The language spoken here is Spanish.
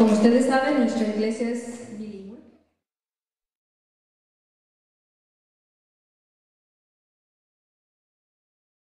Como ustedes saben, nuestra iglesia es